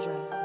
treasure.